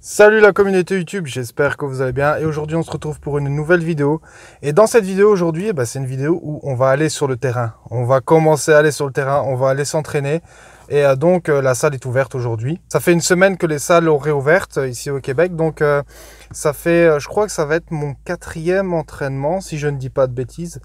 Salut la communauté YouTube, j'espère que vous allez bien et aujourd'hui on se retrouve pour une nouvelle vidéo. Et dans cette vidéo aujourd'hui, c'est une vidéo où on va aller sur le terrain. On va commencer à aller sur le terrain, on va aller s'entraîner. Et donc la salle est ouverte aujourd'hui. Ça fait une semaine que les salles ont réouvert ici au Québec. Donc ça fait, je crois que ça va être mon 4e entraînement si je ne dis pas de bêtises.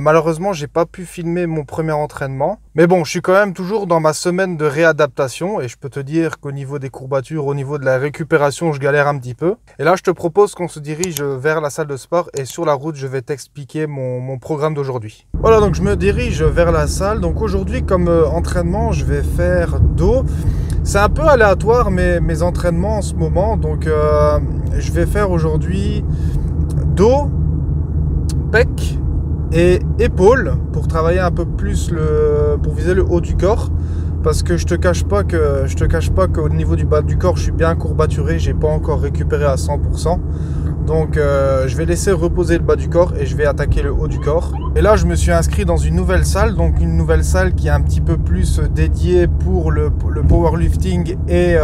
Malheureusement j'ai pas pu filmer mon premier entraînement. Mais bon, je suis quand même toujours dans ma semaine de réadaptation. Et je peux te dire qu'au niveau des courbatures, au niveau de la récupération, je galère un petit peu. Et là, je te propose qu'on se dirige vers la salle de sport et sur la route, je vais t'expliquer mon programme d'aujourd'hui. Voilà, donc je me dirige vers la salle. Donc aujourd'hui, comme entraînement, je vais faire dos. C'est un peu aléatoire, mes entraînements en ce moment. Donc je vais faire aujourd'hui dos, pec et épaules pour travailler un peu plus pour viser le haut du corps. Parce que je te cache pas qu'au niveau du bas du corps, je suis bien courbaturé, j'ai pas encore récupéré à 100%. Donc je vais laisser reposer le bas du corps et je vais attaquer le haut du corps. Et là, je me suis inscrit dans une nouvelle salle, donc une nouvelle salle qui est un petit peu plus dédiée pour le powerlifting et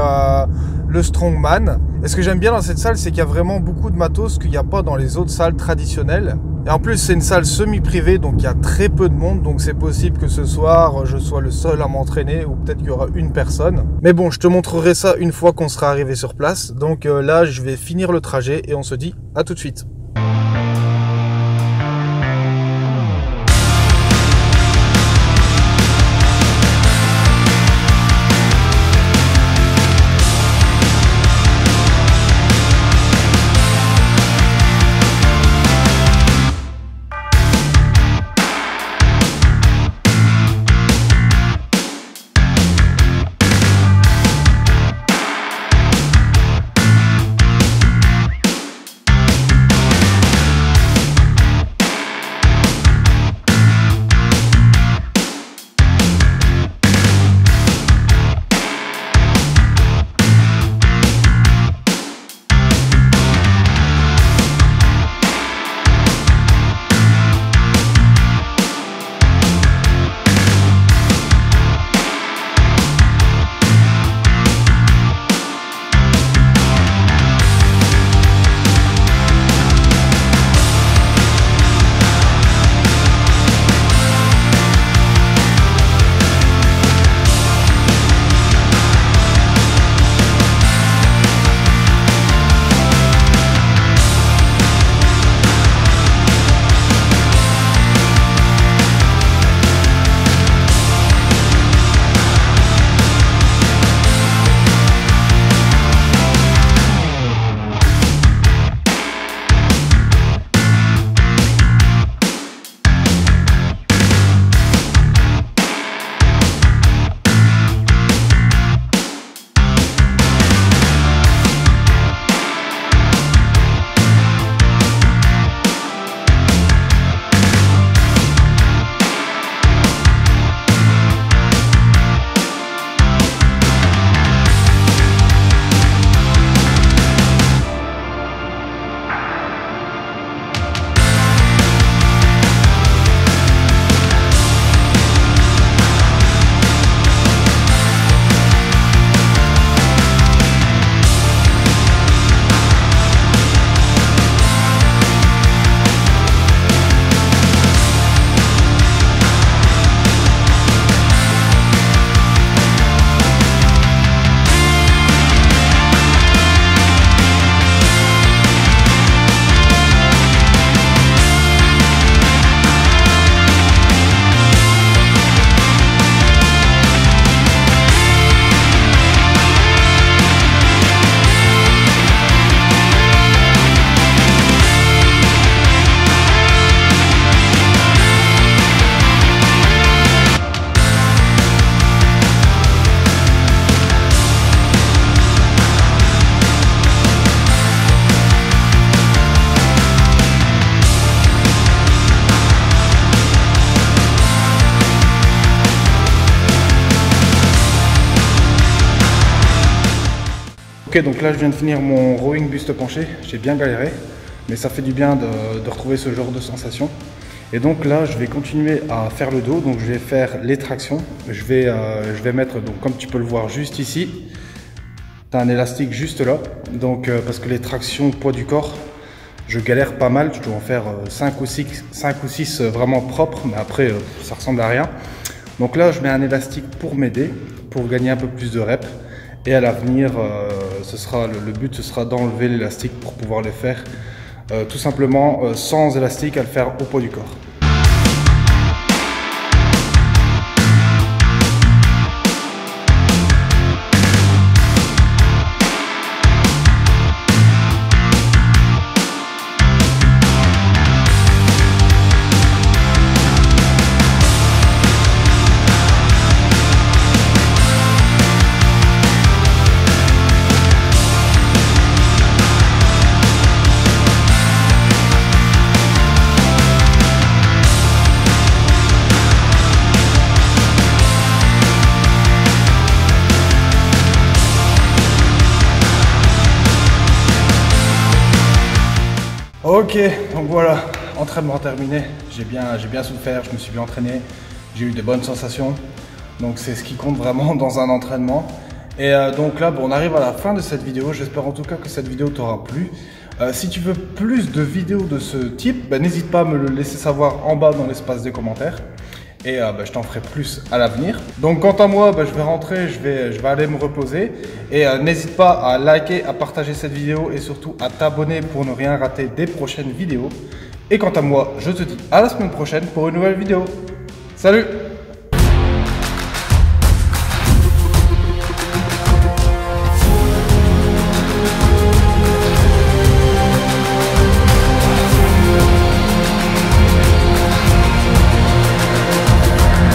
le strongman. Et ce que j'aime bien dans cette salle, c'est qu'il y a vraiment beaucoup de matos qu'il n'y a pas dans les autres salles traditionnelles. Et en plus, c'est une salle semi-privée, donc il y a très peu de monde. Donc c'est possible que ce soir, je sois le seul à m'entraîner ou peut-être qu'il y aura une personne. Mais bon, je te montrerai ça une fois qu'on sera arrivé sur place. Donc là, je vais finir le trajet et on se dit à tout de suite. Ok, donc là je viens de finir mon rowing buste penché, j'ai bien galéré, mais ça fait du bien de retrouver ce genre de sensation. Et donc là je vais continuer à faire le dos, donc je vais faire les tractions, je vais mettre, donc comme tu peux le voir juste ici, Tu as un élastique juste là, donc, parce que les tractions poids du corps, je galère pas mal. Je dois en faire 5 ou 6 vraiment propres, mais après ça ressemble à rien. Donc là, je mets un élastique pour m'aider, pour gagner un peu plus de reps. Et à l'avenir, le but sera d'enlever l'élastique pour pouvoir les faire tout simplement sans élastique à le faire au poids du corps. Ok, donc voilà, entraînement terminé, j'ai bien souffert, je me suis bien entraîné, j'ai eu de bonnes sensations, donc c'est ce qui compte vraiment dans un entraînement. Et donc là, bon, on arrive à la fin de cette vidéo, j'espère en tout cas que cette vidéo t'aura plu. Si tu veux plus de vidéos de ce type, n'hésite pas à me le laisser savoir en bas dans l'espace des commentaires. Et je t'en ferai plus à l'avenir. Donc quant à moi, je vais rentrer, je vais aller me reposer. Et n'hésite pas à liker, à partager cette vidéo et surtout à t'abonner pour ne rien rater des prochaines vidéos. Et quant à moi, je te dis à la semaine prochaine pour une nouvelle vidéo. Salut!